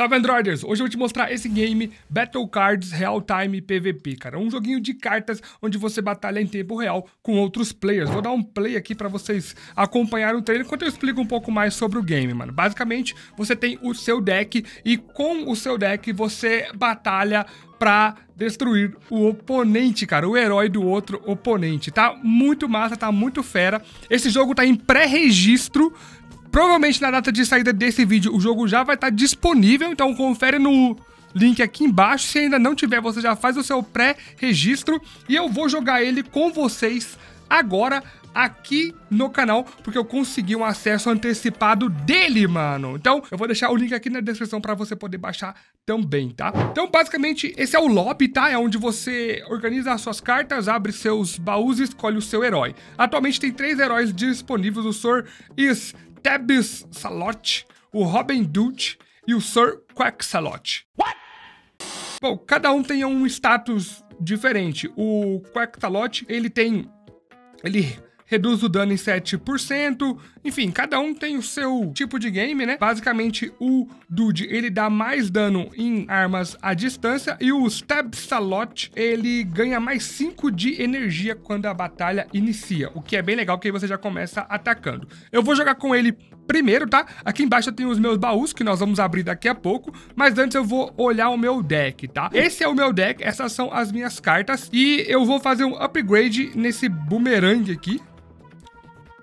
Salve, Androiders! Hoje eu vou te mostrar esse game, Battle Cards Real Time PvP, cara. Um joguinho de cartas onde você batalha em tempo real com outros players. Vou dar um play aqui pra vocês acompanharem o trailer enquanto eu explico um pouco mais sobre o game, mano. Basicamente, você tem o seu deck e com o seu deck você batalha pra destruir o oponente, cara, o herói do outro oponente. Tá muito massa, tá muito fera. Esse jogo tá em pré-registro. Provavelmente na data de saída desse vídeo o jogo já vai estar disponível, então confere no link aqui embaixo. Se ainda não tiver, você já faz o seu pré-registro e eu vou jogar ele com vocês agora aqui no canal, porque eu consegui um acesso antecipado dele, mano. Então eu vou deixar o link aqui na descrição pra você poder baixar também, tá? Então basicamente esse é o lobby, tá? É onde você organiza as suas cartas, abre seus baús e escolhe o seu herói. Atualmente tem 3 heróis disponíveis, o Sir Tabis Salot, o Robin Dutch e o Sir Quacksalot. Bom, cada um tem um status diferente. O Quacksalot, ele reduz o dano em 7%. Enfim, cada um tem o seu tipo de game, né? Basicamente, o Dude, ele dá mais dano em armas à distância. E o Stabsalot, ele ganha mais 5 de energia quando a batalha inicia. O que é bem legal, que aí você já começa atacando. Eu vou jogar com ele primeiro, tá? Aqui embaixo eu tenho os meus baús, que nós vamos abrir daqui a pouco. Mas antes eu vou olhar o meu deck, tá? Esse é o meu deck, essas são as minhas cartas. E eu vou fazer um upgrade nesse boomerang aqui.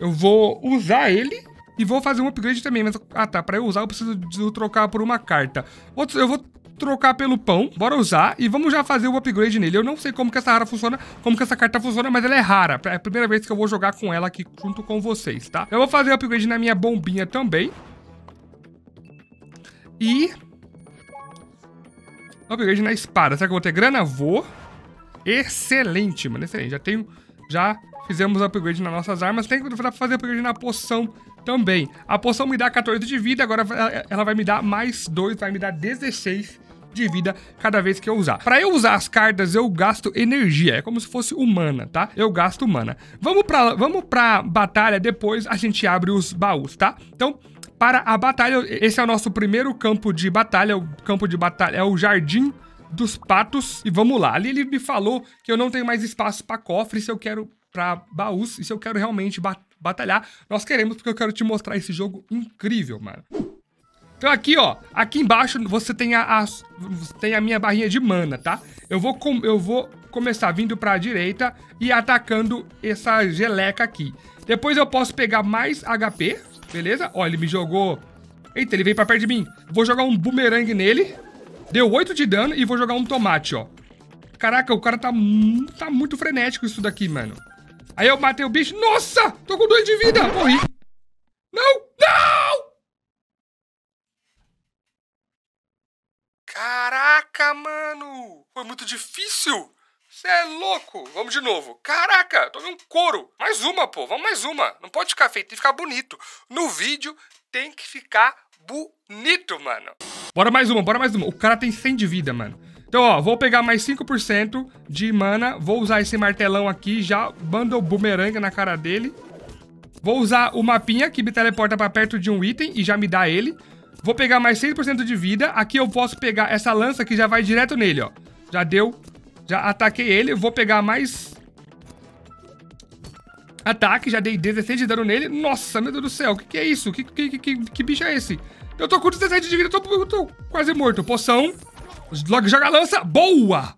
Eu vou usar ele e vou fazer um upgrade também. Mas, tá, pra eu usar eu preciso trocar por uma carta. Outros, eu vou trocar pelo pão. Bora usar e vamos já fazer o upgrade nele. Eu não sei como que essa rara funciona, como que essa carta funciona, mas ela é rara. É a primeira vez que eu vou jogar com ela aqui junto com vocês, tá? Eu vou fazer o upgrade na minha bombinha também. E upgrade na espada. Será que eu vou ter grana? Vou. Excelente, mano. Excelente. Já tenho... Já fizemos upgrade nas nossas armas. Tem que fazer upgrade na poção também. A poção me dá 14 de vida. Agora ela vai me dar mais 2. Vai me dar 16 de vida cada vez que eu usar. Pra eu usar as cartas, eu gasto energia. É como se fosse humana, tá? Eu gasto humana. Vamos pra batalha. Depois a gente abre os baús, tá? Então, para a batalha, esse é o nosso primeiro campo de batalha. O campo de batalha é o Jardim dos Patos. E vamos lá. Ali ele me falou que eu não tenho mais espaço pra cofre, se eu quero pra baús, e se eu quero realmente batalhar, nós queremos, porque eu quero te mostrar esse jogo incrível, mano. Então aqui, ó, aqui embaixo você tem a minha barrinha de mana, tá? Eu vou começar vindo pra direita e atacando essa geleca aqui. Depois eu posso pegar mais HP, beleza? Ó, ele me jogou... Eita, ele veio pra perto de mim. Vou jogar um bumerangue nele. Deu 8 de dano e vou jogar um tomate, ó. Caraca, o cara tá muito frenético isso daqui, mano. Aí eu matei o bicho. Nossa! Tô com 2 de vida! Morri! Não! Não! Caraca, mano! Foi muito difícil! Você é louco! Vamos de novo. Caraca! Tomei um couro. Mais uma, pô. Vamos mais uma. Não pode ficar feio, tem que ficar bonito. No vídeo tem que ficar bonito, mano. Bora mais uma, bora mais uma. O cara tem 100 de vida, mano. Então, ó, vou pegar mais 5% de mana. Vou usar esse martelão aqui. Já mando o bumerangue na cara dele. Vou usar o mapinha, que me teleporta pra perto de um item e já me dá ele. Vou pegar mais 6% de vida. Aqui eu posso pegar essa lança que já vai direto nele, ó. Já deu. Já ataquei ele. Vou pegar mais... ataque. Já dei 16 de dano nele. Nossa, meu Deus do céu. O que é isso? Que bicho é esse? Eu tô com 17 de vida, eu tô quase morto. Poção, joga a lança, boa!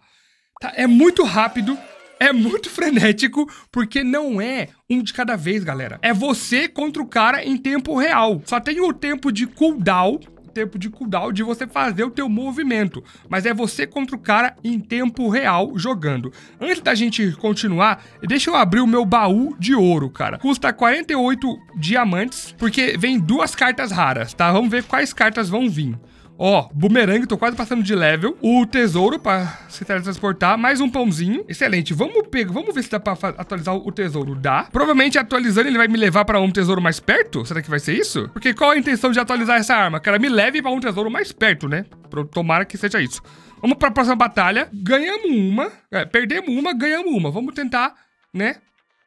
Tá, é muito rápido, é muito frenético, porque não é um de cada vez, galera. É você contra o cara em tempo real. Só tem o tempo de cooldown de você fazer o teu movimento, mas é você contra o cara em tempo real jogando. Antes da gente continuar, deixa eu abrir o meu baú de ouro, cara. Custa 48 diamantes, porque vem 2 cartas raras, tá? Vamos ver quais cartas vão vir. Ó, bumerangue, tô quase passando de level. O tesouro pra se teletransportar. Mais um pãozinho. Excelente. Vamos ver se dá pra atualizar o tesouro. Dá. Provavelmente atualizando ele vai me levar pra um tesouro mais perto. Será que vai ser isso? Porque qual a intenção de atualizar essa arma? Cara, me leve pra um tesouro mais perto, né? Tomara que seja isso. Vamos pra próxima batalha. Ganhamos uma. Perdemos uma, ganhamos uma. Vamos tentar, né?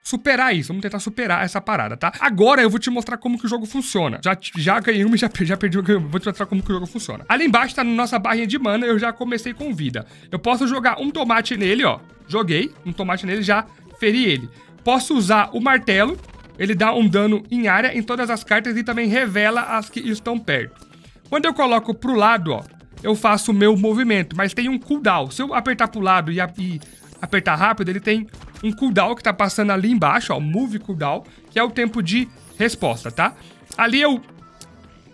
superar isso. Vamos tentar superar essa parada, tá? Agora eu vou te mostrar como que o jogo funciona. Já ganhei uma e já perdi o game. Vou te mostrar como que o jogo funciona. Ali embaixo tá na nossa barrinha de mana. Eu já comecei com vida. Eu posso jogar um tomate nele, ó. Joguei um tomate nele, já feri ele. Posso usar o martelo. Ele dá um dano em área em todas as cartas e também revela as que estão perto. Quando eu coloco pro lado, ó, eu faço o meu movimento, mas tem um cooldown. Se eu apertar pro lado e apertar rápido, ele tem um cooldown que tá passando ali embaixo, ó, move cooldown, que é o tempo de resposta, tá? Ali eu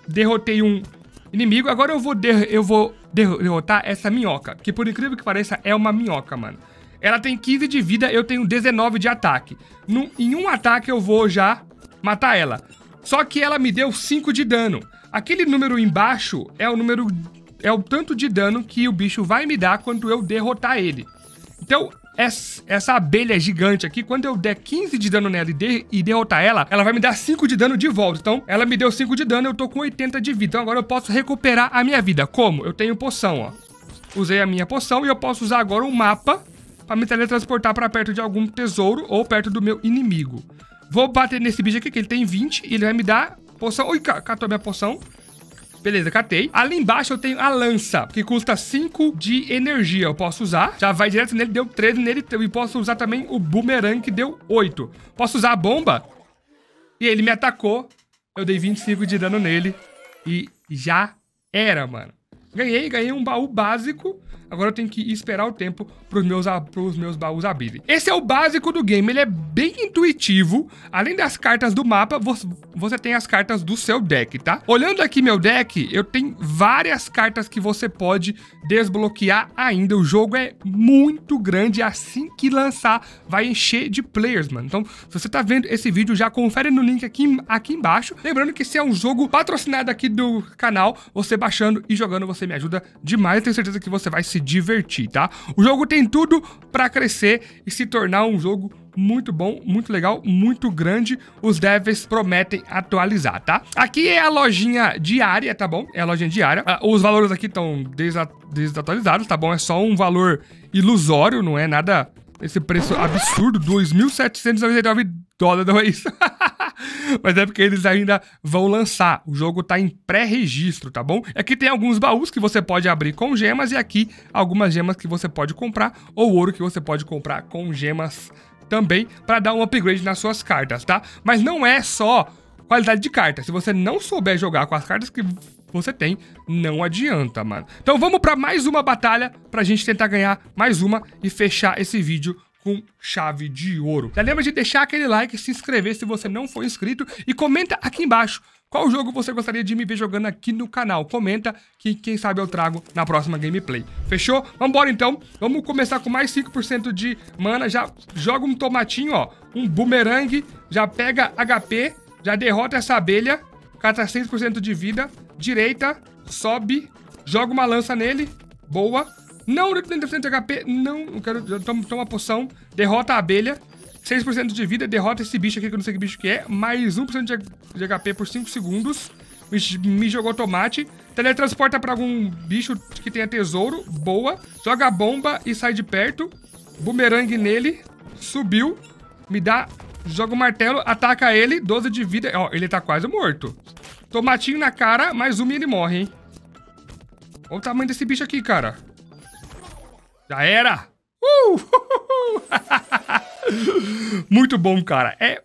derrotei um inimigo, agora eu vou derrotar essa minhoca, que por incrível que pareça é uma minhoca, mano. Ela tem 15 de vida, eu tenho 19 de ataque. Em um ataque eu vou já matar ela. Só que ela me deu 5 de dano. Aquele número embaixo é o número... é o tanto de dano que o bicho vai me dar quando eu derrotar ele. Então, essa abelha gigante aqui, quando eu der 15 de dano nela e derrotar ela, ela vai me dar 5 de dano de volta. Então, ela me deu 5 de dano, eu tô com 80 de vida. Então, agora eu posso recuperar a minha vida. Como? Eu tenho poção, ó. Usei a minha poção e eu posso usar agora um mapa pra me teletransportar pra perto de algum tesouro ou perto do meu inimigo. Vou bater nesse bicho aqui, que ele tem 20, e ele vai me dar poção. Ui, catou minha poção. Beleza, catei. Ali embaixo eu tenho a lança, que custa 5 de energia. Eu posso usar. Já vai direto nele, deu 13 nele. E posso usar também o boomerang, que deu 8. Posso usar a bomba. E ele me atacou. Eu dei 25 de dano nele. E já era, mano. Ganhei um baú básico. Agora eu tenho que esperar o tempo pros meus baús abrirem. Esse é o básico do game, ele é bem intuitivo. Além das cartas do mapa, você tem as cartas do seu deck, tá? Olhando aqui meu deck, eu tenho várias cartas que você pode desbloquear ainda. O jogo é muito grande, assim que lançar, vai encher de players, mano. Então, se você tá vendo esse vídeo, já confere no link aqui embaixo. Lembrando que esse é um jogo patrocinado aqui do canal. Você baixando e jogando, você me ajuda demais. Tenho certeza que você vai se divertir, tá? O jogo tem tudo pra crescer e se tornar um jogo muito bom, muito legal, muito grande. Os devs prometem atualizar, tá? Aqui é a lojinha diária, tá bom? É a lojinha diária. Os valores aqui estão desatualizados, tá bom? É só um valor ilusório, não é nada... Esse preço absurdo, 2.799 dólares, não é isso? Mas é porque eles ainda vão lançar. O jogo tá em pré-registro, tá bom? Aqui tem alguns baús que você pode abrir com gemas. E aqui algumas gemas que você pode comprar. Ou ouro que você pode comprar com gemas também. Pra dar um upgrade nas suas cartas, tá? Mas não é só qualidade de carta. Se você não souber jogar com as cartas que você tem, não adianta, mano. Então vamos pra mais uma batalha, pra gente tentar ganhar mais uma e fechar esse vídeo com chave de ouro. Já lembra de deixar aquele like, se inscrever se você não for inscrito e comenta aqui embaixo qual jogo você gostaria de me ver jogando aqui no canal. Comenta que quem sabe eu trago na próxima gameplay. Fechou? Vambora então. Vamos começar com mais 5% de mana. Já joga um tomatinho, ó. Um boomerang. Já pega HP. Já derrota essa abelha. Cata 6% de vida. Direita, sobe, joga uma lança nele, boa. Não, 30% de HP, não, quero, toma poção, derrota a abelha, 6% de vida, derrota esse bicho aqui, que eu não sei que bicho que é, mais 1% de HP por 5 segundos, me jogou tomate, teletransporta pra algum bicho que tenha tesouro, boa, joga a bomba e sai de perto, bumerangue nele, subiu, me dá, joga o martelo, ataca ele, 12 de vida, ó, ele tá quase morto. Tomatinho na cara, mais um e ele morre, hein? Olha o tamanho desse bicho aqui, cara. Já era! Muito bom, cara. É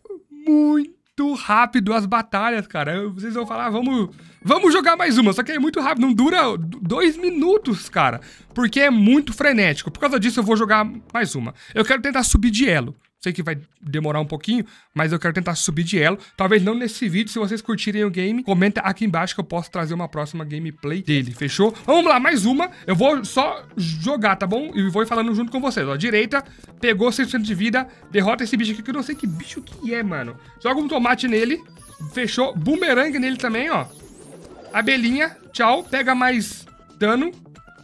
muito rápido as batalhas, cara. Vocês vão falar, vamos jogar mais uma. Só que é muito rápido, não dura 2 minutos, cara. Porque é muito frenético. Por causa disso, eu vou jogar mais uma. Eu quero tentar subir de elo. Sei que vai demorar um pouquinho, mas eu quero tentar subir de elo. Talvez não nesse vídeo, se vocês curtirem o game, comenta aqui embaixo que eu posso trazer uma próxima gameplay dele, fechou? Vamos lá, mais uma. Eu vou só jogar, tá bom? E vou falando junto com vocês, ó. Direita, pegou 6% de vida, derrota esse bicho aqui, que eu não sei que bicho que é, mano. Joga um tomate nele, fechou. Boomerang nele também, ó. Abelhinha, tchau. Pega mais dano.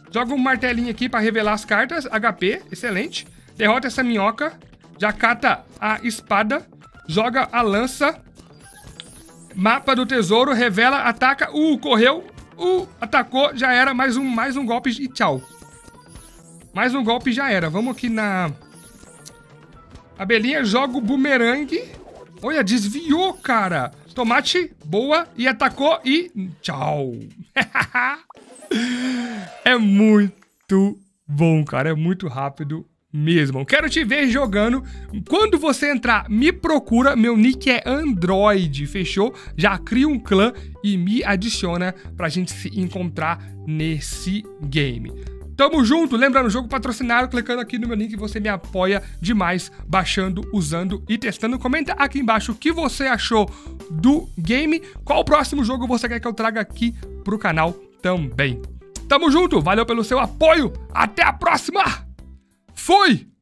Joga um martelinho aqui pra revelar as cartas. HP, excelente. Derrota essa minhoca. Já cata a espada, joga a lança, mapa do tesouro, revela, ataca, correu, atacou, já era, mais um golpe e tchau. Mais um golpe e já era. Vamos aqui na A Belinha joga o bumerangue. Olha, desviou, cara. Tomate, boa. E atacou e... tchau. É muito bom, cara. É muito rápido mesmo. Quero te ver jogando. Quando você entrar, me procura. Meu nick é Android, fechou? Já cria um clã e me adiciona pra gente se encontrar nesse game. Tamo junto, lembrando, jogo patrocinado, clicando aqui no meu link, você me apoia demais, baixando, usando e testando. Comenta aqui embaixo o que você achou do game, qual o próximo jogo você quer que eu traga aqui pro canal também. Tamo junto, valeu pelo seu apoio, até a próxima! Fui!